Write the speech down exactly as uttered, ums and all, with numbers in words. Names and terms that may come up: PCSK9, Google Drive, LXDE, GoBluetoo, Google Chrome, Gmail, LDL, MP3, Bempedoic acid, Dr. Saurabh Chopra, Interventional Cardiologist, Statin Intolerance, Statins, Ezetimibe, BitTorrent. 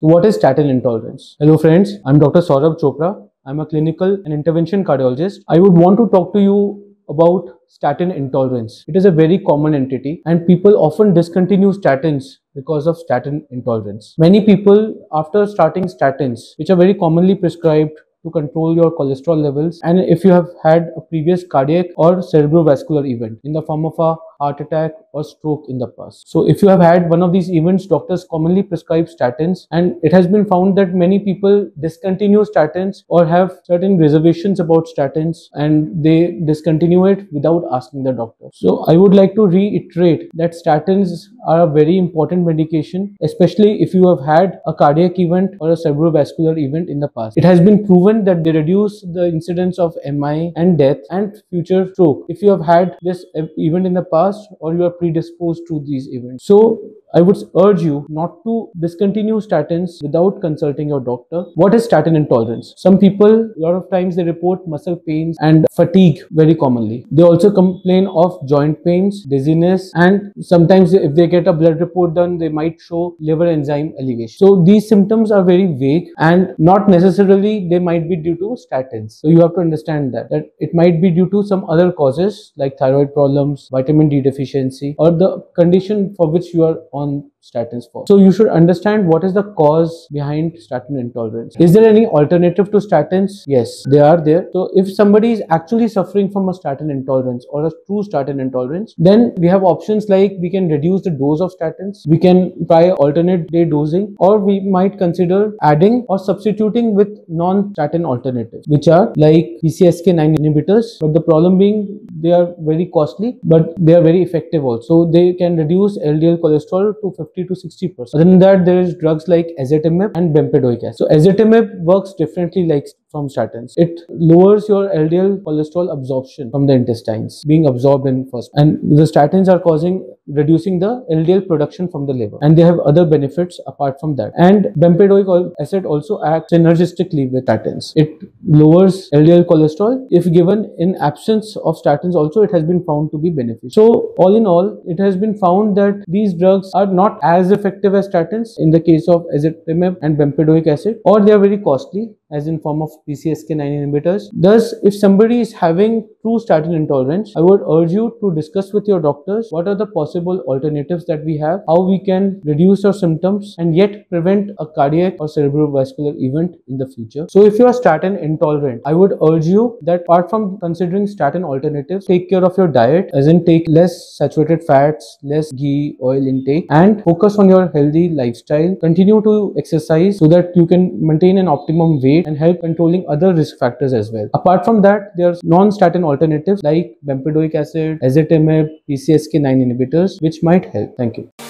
What is statin intolerance? Hello friends, I'm Doctor Saurabh Chopra. I'm a clinical and intervention cardiologist. I would want to talk to you about statin intolerance. It is a very common entity and people often discontinue statins because of statin intolerance. Many people, after starting statins, which are very commonly prescribed to control your cholesterol levels, and if you have had a previous cardiac or cerebrovascular event in the form of a heart attack or stroke in the past. So if you have had one of these events, doctors commonly prescribe statins, and it has been found that many people discontinue statins or have certain reservations about statins and they discontinue it without asking the doctor. So I would like to reiterate that statins are a very important medication, especially if you have had a cardiac event or a cerebrovascular event in the past. It has been proven that they reduce the incidence of M I and death and future stroke if you have had this event in the past or you are predisposed to these events. So I would urge you not to discontinue statins without consulting your doctor. What is statin intolerance? Some people, a lot of times, they report muscle pains and fatigue very commonly. They also complain of joint pains, dizziness, and sometimes if they get a blood report done, they might show liver enzyme elevation. So these symptoms are very vague and not necessarily they might be due to statins. So you have to understand that, that it might be due to some other causes like thyroid problems, vitamin D deficiency, or the condition for which you are on statins for. So you should understand what is the cause behind statin intolerance. Is there any alternative to statins? Yes, they are there. So if somebody is actually suffering from a statin intolerance or a true statin intolerance, then we have options like we can reduce the dose of statins, we can try alternate day dosing, or we might consider adding or substituting with non-statin alternatives, which are like P C S K nine inhibitors. But the problem being they are very costly, but they are very effective also. They can reduce L D L cholesterol to fifty to sixty percent. Other than that, there is drugs like Ezetimibe and Bempedoic acid. So Ezetimibe works differently like from statins. It lowers your L D L cholesterol absorption from the intestines, being absorbed in first. And the statins are causing reducing the L D L production from the liver, and they have other benefits apart from that. And Bempedoic acid also acts synergistically with statins. It lowers L D L cholesterol. If given in absence of statins also, it has been found to be beneficial. So all in all, it has been found that these drugs are not as effective as statins in the case of Ezetimibe and Bempedoic acid, or they are very costly as in form of P C S K nine inhibitors. Thus, if somebody is having true statin intolerance, I would urge you to discuss with your doctors what are the possible alternatives that we have, how we can reduce your symptoms and yet prevent a cardiac or cerebrovascular event in the future. So if you are statin intolerant, I would urge you that apart from considering statin alternatives, take care of your diet, as in take less saturated fats, less ghee, oil intake, and focus on your healthy lifestyle. Continue to exercise so that you can maintain an optimum weight and help controlling other risk factors as well. Apart from that, there are non-statin alternatives like Bempedoic acid, Ezetimibe, P C S K nine inhibitors, which might help. Thank you.